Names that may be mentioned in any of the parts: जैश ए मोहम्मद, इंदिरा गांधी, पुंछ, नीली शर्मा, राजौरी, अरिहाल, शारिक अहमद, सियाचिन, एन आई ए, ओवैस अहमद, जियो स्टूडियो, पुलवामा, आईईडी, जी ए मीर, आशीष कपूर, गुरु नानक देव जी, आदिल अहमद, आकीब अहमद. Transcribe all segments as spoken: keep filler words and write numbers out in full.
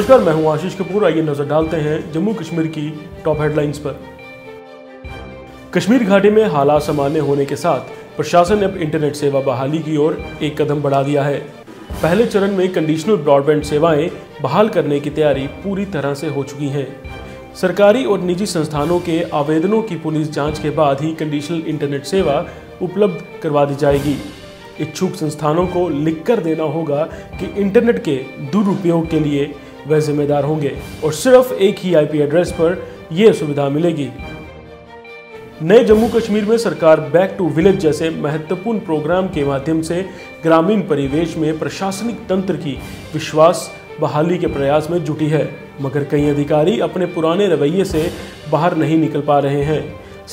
नमस्कार, मैं हूं आशीष कपूर। आइए नजर डालते हैं जम्मू कश्मीर की टॉप हेडलाइंस पर। कश्मीर घाटी में हालात सामान्य होने के साथ प्रशासन ने अब इंटरनेट सेवा बहाली की ओर एक कदम बढ़ा दिया है। पहले चरण में कंडीशनल ब्रॉडबैंड सेवाएं बहाल करने की तैयारी पूरी तरह से हो चुकी है। सरकारी और निजी संस्थानों के आवेदनों की पुलिस जांच के बाद ही कंडीशनल इंटरनेट सेवा उपलब्ध करवा दी जाएगी। इच्छुक संस्थानों को लिखकर देना होगा कि इंटरनेट के दुरुपयोग के लिए वह जिम्मेदार होंगे और सिर्फ एक ही आईपी एड्रेस पर यह सुविधा मिलेगी। नए जम्मू कश्मीर में सरकार बैक टू विलेज जैसे महत्वपूर्ण प्रोग्राम के माध्यम से ग्रामीण परिवेश में प्रशासनिक तंत्र की विश्वास बहाली के प्रयास में जुटी है, मगर कई अधिकारी अपने पुराने रवैये से बाहर नहीं निकल पा रहे हैं।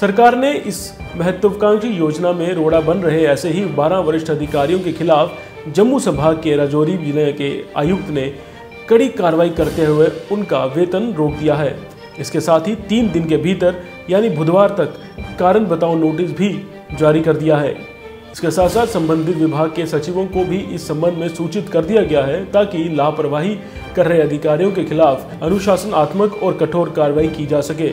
सरकार ने इस महत्वाकांक्षी योजना में रोड़ा बन रहे ऐसे ही बारह वरिष्ठ अधिकारियों के खिलाफ जम्मू संभाग के राजौरी जिले के आयुक्त ने कड़ी कार्रवाई करते हुए उनका वेतन रोक दिया है। इसके साथ ही तीन दिन के भीतर यानी बुधवार तक कारण बताओ नोटिस भी जारी कर दिया है। इसके साथ साथ संबंधित विभाग के सचिवों को भी इस संबंध में सूचित कर दिया गया है ताकि लापरवाही कर रहे अधिकारियों के खिलाफ अनुशासनात्मक और कठोर कार्रवाई की जा सके।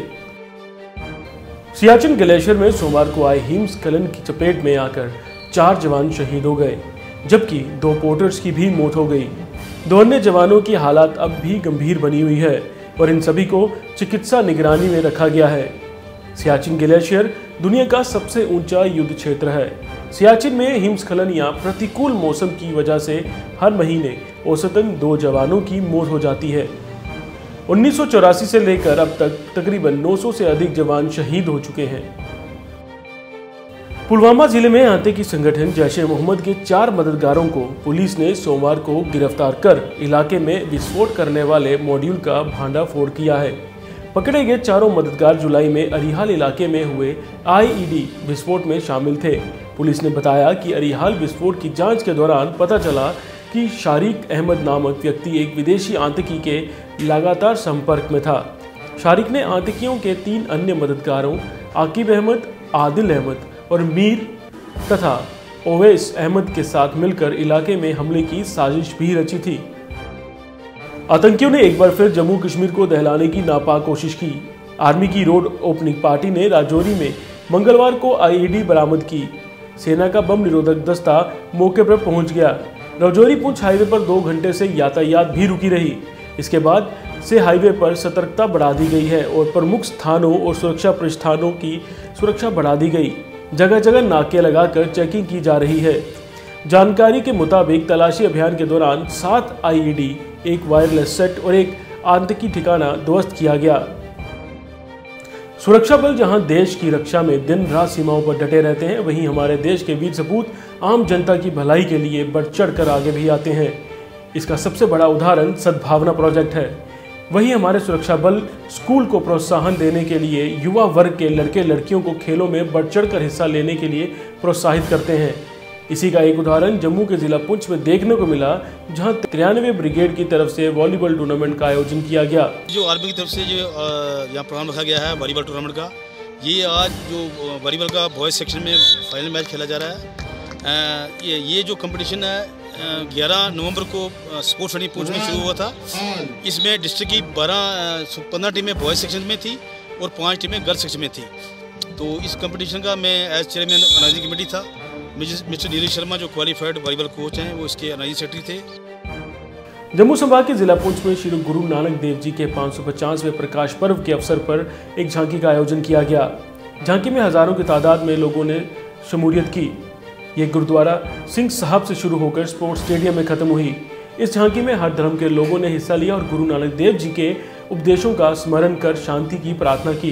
सियाचिन ग्लेशियर में सोमवार को आए हिमस्खलन की चपेट में आकर चार जवान शहीद हो गए, जबकि दो पोर्टर्स की भी मौत हो गई। दो अन्य जवानों की हालात अब भी गंभीर बनी हुई है और इन सभी को चिकित्सा निगरानी में रखा गया है। सियाचिन ग्लेशियर दुनिया का सबसे ऊंचा युद्ध क्षेत्र है। सियाचिन में हिमस्खलन या प्रतिकूल मौसम की वजह से हर महीने औसतन दो जवानों की मौत हो जाती है। उन्नीस सौ चौरासी से लेकर अब तक तकरीबन नौ सौ से अधिक जवान शहीद हो चुके हैं। पुलवामा जिले में आतंकी संगठन जैश ए मोहम्मद के चार मददगारों को पुलिस ने सोमवार को गिरफ्तार कर इलाके में विस्फोट करने वाले मॉड्यूल का भंडाफोड़ किया है। पकड़े गए चारों मददगार जुलाई में अरिहाल इलाके में हुए आईईडी विस्फोट में शामिल थे। पुलिस ने बताया कि अरिहाल विस्फोट की जाँच के दौरान पता चला कि शारिक अहमद नामक व्यक्ति एक विदेशी आतंकी के लगातार संपर्क में था। शारिक ने आतंकियों के तीन अन्य मददगारों आकीब अहमद, आदिल अहमद और मीर तथा ओवैस अहमद के साथ मिलकर इलाके में हमले की साजिश भी रची थी। आतंकियों ने एक बार फिर जम्मू कश्मीर को दहलाने की नापाक कोशिश की। आर्मी की रोड ओपनिंग पार्टी ने राजौरी में मंगलवार को आईईडी बरामद की। सेना का बम निरोधक दस्ता मौके पर पहुंच गया। राजौरी पुंछ हाईवे पर दो घंटे से यातायात भी रुकी रही। इसके बाद से हाईवे पर सतर्कता बढ़ा दी गई है और प्रमुख स्थानों और सुरक्षा प्रतिष्ठानों की सुरक्षा बढ़ा दी गई। जगह जगह नाके लगाकर चेकिंग की जा रही है। जानकारी के मुताबिक तलाशी अभियान के दौरान सात आईईडी, एक वायरलेस सेट और एक आतंकी ठिकाना ध्वस्त किया गया। सुरक्षा बल जहां देश की रक्षा में दिन रात सीमाओं पर डटे रहते हैं, वहीं हमारे देश के वीर सपूत आम जनता की भलाई के लिए बढ़ चढ़ कर आगे भी आते हैं। इसका सबसे बड़ा उदाहरण सद्भावना प्रोजेक्ट है। वहीं हमारे सुरक्षा बल स्कूल को प्रोत्साहन देने के लिए युवा वर्ग के लड़के लड़कियों को खेलों में बढ़ चढ़ कर हिस्सा लेने के लिए प्रोत्साहित करते हैं। इसी का एक उदाहरण जम्मू के जिला पुंछ में देखने को मिला, जहां तिरानवे ब्रिगेड की तरफ से वॉलीबॉल टूर्नामेंट का आयोजन किया गया। जो आर्मी की तरफ से जो यहाँ प्रोग्राम रखा गया है वॉलीबॉल टूर्नामेंट का, ये आज जो वॉलीबॉल का बॉयज सेक्शन में फाइनल मैच खेला जा रहा है। ये ये जो कंपटीशन है ग्यारह नवंबर को स्पोर्ट्स वाली पुंछ में शुरू हुआ था। इसमें डिस्ट्रिक्ट की बारह पंद्रह टीमें बॉयज सेक्शन में थी और पाँच टीमें गर्ल्स सेक्शन में थी। तो इस कंपटीशन का मैं एज चेयरमैन ऑर्गेनाइजिंग कमेटी था। मिस्टर नीली शर्मा जो क्वालिफाइड वॉलीबॉल कोच हैं, वो इसके एनाइज सेक्रेटरी थे। जम्मू संभाग के जिला पुंछ में श्री गुरु नानक देव जी के पाँच सौ पचासवें प्रकाश पर्व के अवसर पर एक झांकी का आयोजन किया गया। झांकी में हजारों की तादाद में लोगों ने शमूलियत की। ये गुरुद्वारा सिंह साहब से शुरू होकर स्पोर्ट्स स्टेडियम में खत्म हुई। इस झांकी में हर धर्म के लोगों ने हिस्सा लिया और गुरु नानक देव जी के उपदेशों का स्मरण कर शांति की प्रार्थना की।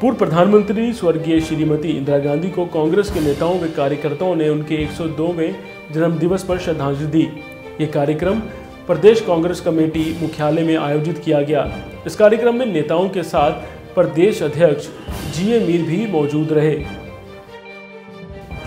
पूर्व प्रधानमंत्री स्वर्गीय श्रीमती इंदिरा गांधी को कांग्रेस के नेताओं व कार्यकर्ताओं ने उनके एक सौ दो वें जन्मदिवस पर श्रद्धांजलि दी। ये कार्यक्रम प्रदेश कांग्रेस कमेटी मुख्यालय में आयोजित किया गया। इस कार्यक्रम में नेताओं के साथ प्रदेश अध्यक्ष जी ए मीर भी मौजूद रहे।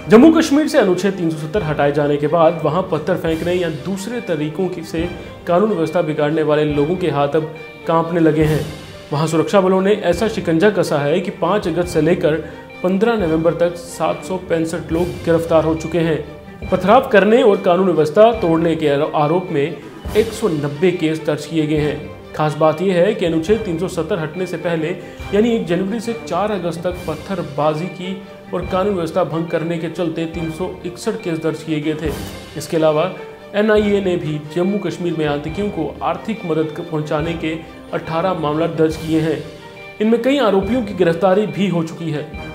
जम्मू कश्मीर से अनुच्छेद तीन सौ सत्तर हटाए जाने के बाद वहां पत्थर फेंकने या दूसरे तरीकों से कानून व्यवस्था बिगाड़ने वाले लोगों के हाथ अब कांपने लगे हैं। वहां सुरक्षा बलों ने ऐसा शिकंजा कसा है कि पाँच अगस्त से लेकर पंद्रह नवंबर तक सात सौ पैंसठ लोग गिरफ्तार हो चुके हैं। पथराव करने और कानून व्यवस्था तोड़ने के आरोप में एक सौ नब्बे केस दर्ज किए गए हैं। खास बात यह है कि अनुच्छेद तीन सौ सत्तर हटने से पहले यानी एक जनवरी से चार अगस्त तक पत्थरबाजी की और कानून व्यवस्था भंग करने के चलते तीन सौ इकसठ केस दर्ज किए गए थे। इसके अलावा एन आई ए ने भी जम्मू कश्मीर में आतंकियों को आर्थिक मदद पहुंचाने के अठारह मामला दर्ज किए हैं। इनमें कई आरोपियों की गिरफ्तारी भी हो चुकी है।